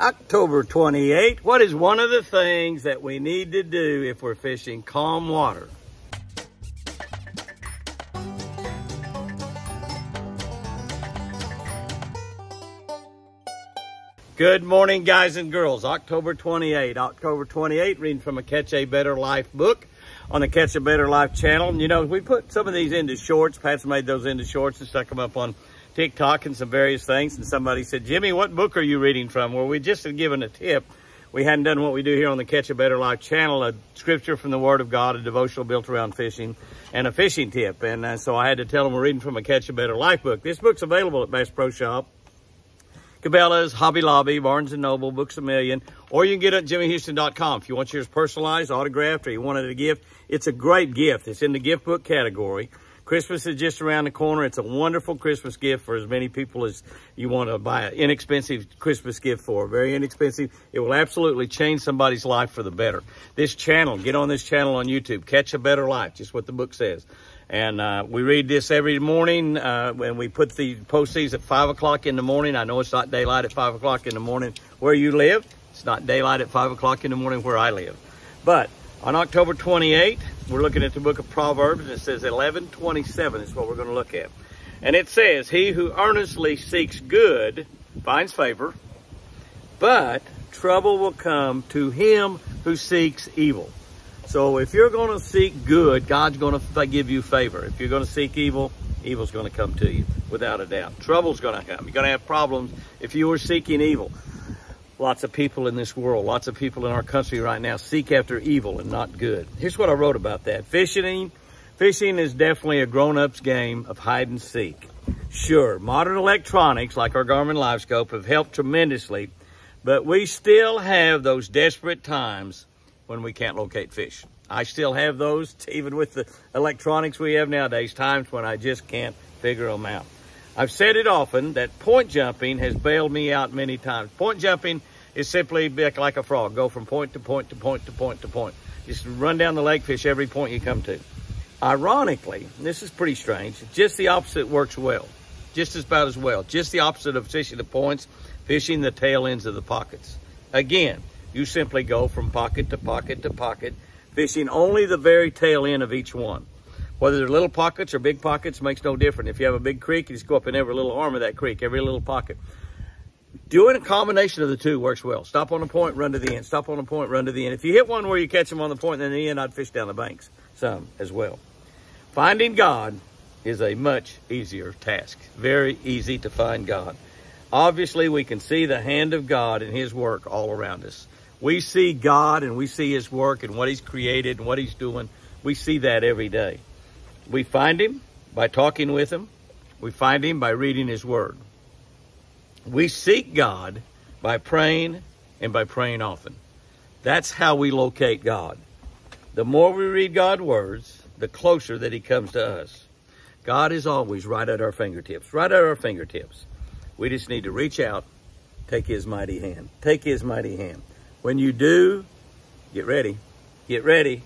October 28. What is one of the things that we need to do if we're fishing calm water? Good morning, guys and girls. October 28. October 28, reading from a Catch a Better Life book on the Catch a Better Life channel. And you know, we put some of these into shorts. Pat's made those into shorts and stuck them up on TikTok and some various things. And somebody said, Jimmy, what book are you reading from? Well, we just had given a tip. We hadn't done what we do here on the Catch a Better Life channel, a scripture from the Word of God, a devotional built around fishing, and a fishing tip. And so I had to tell them we're reading from a Catch a Better Life book. This book's available at Bass Pro Shop, Cabela's, Hobby Lobby, Barnes and Noble, Books A Million, or you can get it at jimmyhouston.com. If you want yours personalized, autographed, or you want it a gift, it's a great gift. It's in the gift book category. Christmas is just around the corner. It's a wonderful Christmas gift for as many people as you want to buy an inexpensive Christmas gift for. Very inexpensive. It will absolutely change somebody's life for the better. This channel, get on this channel on YouTube, Catch a Better Life, just what the book says. And we read this every morning when we put the post these at 5 o'clock in the morning. I know it's not daylight at 5 o'clock in the morning where you live. It's not daylight at 5 o'clock in the morning where I live. But on October 28th, we're looking at the book of Proverbs, and it says 11:27 is what we're going to look at. And it says, he who earnestly seeks good finds favor, but trouble will come to him who seeks evil. So if you're going to seek good, God's going to give you favor. If you're going to seek evil, evil's going to come to you, without a doubt. Trouble's going to come. You're going to have problems if you are seeking evil. Lots of people in this world, lots of people in our country right now seek after evil and not good. Here's what I wrote about that. Fishing is definitely a grown-up's game of hide and seek. Sure, modern electronics like our Garmin LiveScope have helped tremendously, but we still have those desperate times when we can't locate fish. I still have those, even with the electronics we have nowadays, times when I just can't figure them out. I've said it often that point jumping has bailed me out many times. Point jumping is simply like a frog. Go from point to point to point to point to point. Just run down the lake, fish every point you come to. Ironically, this is pretty strange, just the opposite works well. Just about as well. Just the opposite of fishing the points, fishing the tail ends of the pockets. Again, you simply go from pocket to pocket to pocket, fishing only the very tail end of each one. Whether they're little pockets or big pockets makes no difference. If you have a big creek, you just go up in every little arm of that creek, every little pocket. Doing a combination of the two works well. Stop on a point, run to the end. Stop on a point, run to the end. If you hit one where you catch them on the point, then in the end, I'd fish down the banks some as well. Finding God is a much easier task. Very easy to find God. Obviously, we can see the hand of God and his work all around us. We see God and we see his work and what he's created and what he's doing. We see that every day. We find him by talking with him. We find him by reading his word. We seek God by praying and by praying often. That's how we locate God. The more we read God's words, the closer that he comes to us. God is always right at our fingertips, right at our fingertips. We just need to reach out, take his mighty hand, take his mighty hand. When you do, get ready, get ready.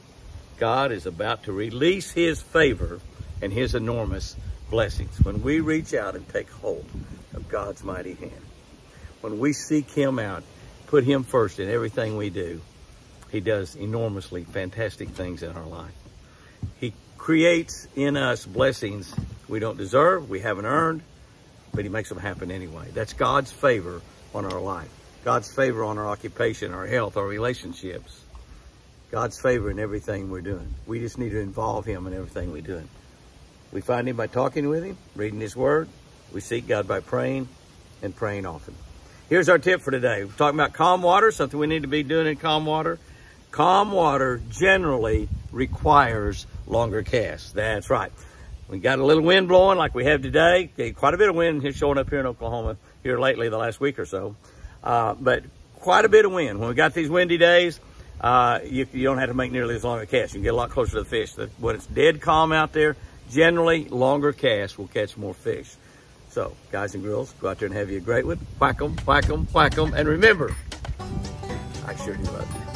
God is about to release his favor and his enormous blessings when we reach out and take hold of God's mighty hand. When we seek him out, put him first in everything we do, he does enormously fantastic things in our life. He creates in us blessings we don't deserve, we haven't earned, but he makes them happen anyway. That's God's favor on our life, God's favor on our occupation, our health, our relationships. God's favor in everything we're doing. We just need to involve him in everything we're doing. We find him by talking with him, reading his word. We seek God by praying and praying often. Here's our tip for today. We're talking about calm water, something we need to be doing in calm water. Calm water generally requires longer casts. That's right. We got a little wind blowing like we have today. Quite a bit of wind is showing up here in Oklahoma here lately the last week or so. But quite a bit of wind. When we got these windy days, you don't have to make nearly as long a cast. You can get a lot closer to the fish. When it's dead calm out there, generally longer casts will catch more fish. So, guys and girls, go out there and have you a great one. Whack them, whack them, whack them. And remember, I sure do love you.